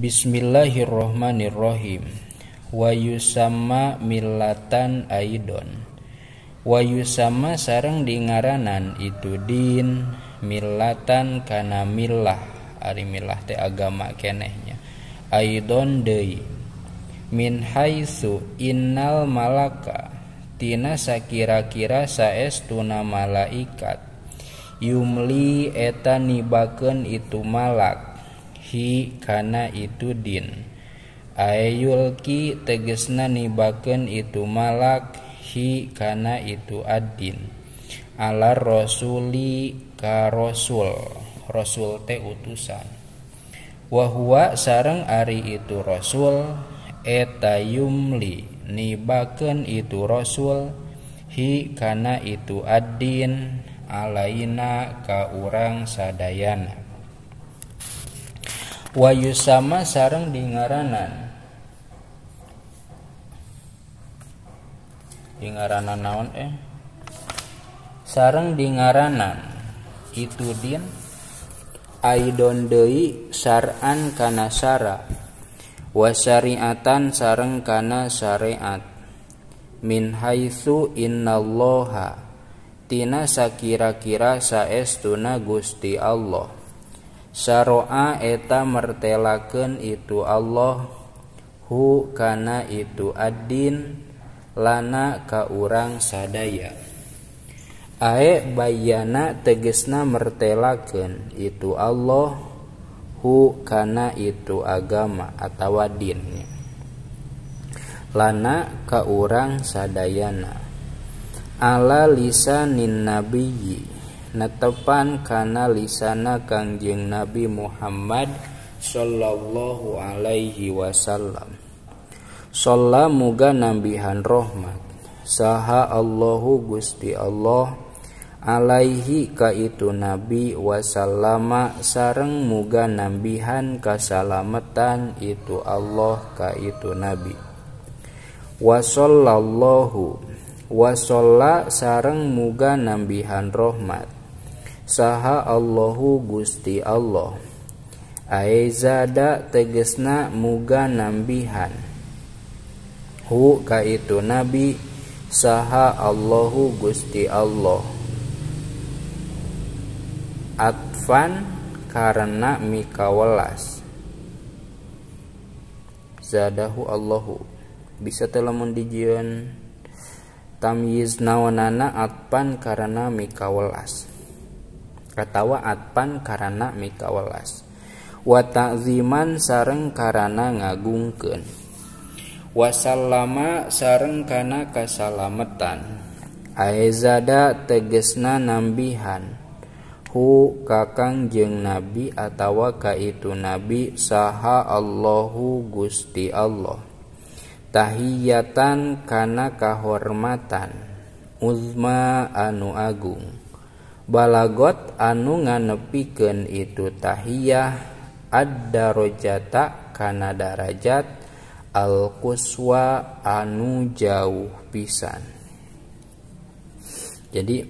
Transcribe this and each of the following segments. Bismillahirrahmanirrahim. Wa yusamma millatan aidon. Wa yusamma sareng dingaranan itu din millatan kana millah, ari millah teh agama kenehnya. Aidon deui min haitsu innal malaka tina sakira-kira saestuna malaikat yumli eta nibakeun itu malak hi kana itu din ayulki tegesna nibakeun itu malak hi kana itu adin ala rasuli ka rasul rasul teh utusan wa huwa sareng ari itu rasul eta yumli nibakeun itu rasul hi kana itu adin alaina ka urang sadayana. Wa yusama sareng dingaranan sareng dingaranan itu din aidon deui sar'an kana syara wa syari'atan sareng kana syari'at min haitsu innallaha tina sakira-kira saestuna Gusti Allah syara'a eta mertelakeun itu Allah hu kana itu ad-din lana ka urang sadaya ae bayana tegesna mertelakeun itu Allah hu kana itu agama atawa din lana ka urang sadayana ala lisanin nabiyyi netepan kana lisana Kangjeng Nabi Muhammad sallallahu alaihi wasallam sholla muga nambihan rahmat saha Allahu Gusti Allah alaihi ka itu nabi wasallama sareng muga nambihan kasalametan itu Allah ka itu nabi wasallallahu wasalla sareng muga nambihan rahmat saha Allahu Gusti Allah aizada tegesna muga nambihan hu ka itu nabi saha Allahu Gusti Allah atfan karena mikawelas zadahu Allahu bisa telamun dijieun tamyiz naonana atfan karena mikawelas atawa atfan karena mikawelas wa ta'ziman sareng karena ngagungkeun wasallama sareng kana kasalametan aizada tegesna nambihan hu kakang jeng nabi atawa ka itu nabi saha Allahu Gusti Allah tahiyatan kana kahormatan uzma anu agung balagot anu nganepikeun itu tahiyah ad-darajata kana darajat al-quswa anu jauh pisan. Jadi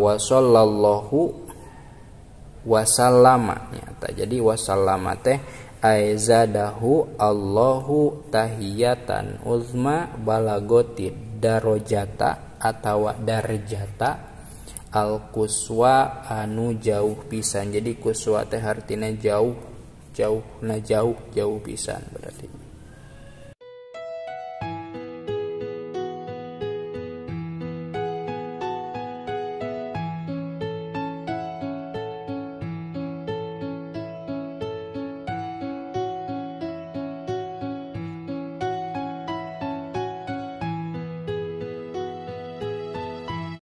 wasallallahu wasallama nyata. Jadi wasallama teh aizadahu Allahu tahiyatan uzma balagotid darajata atawa darjata al-quswa anu jauh pisan. Jadi kuswa teh artinya jauh, jauh pisan berarti.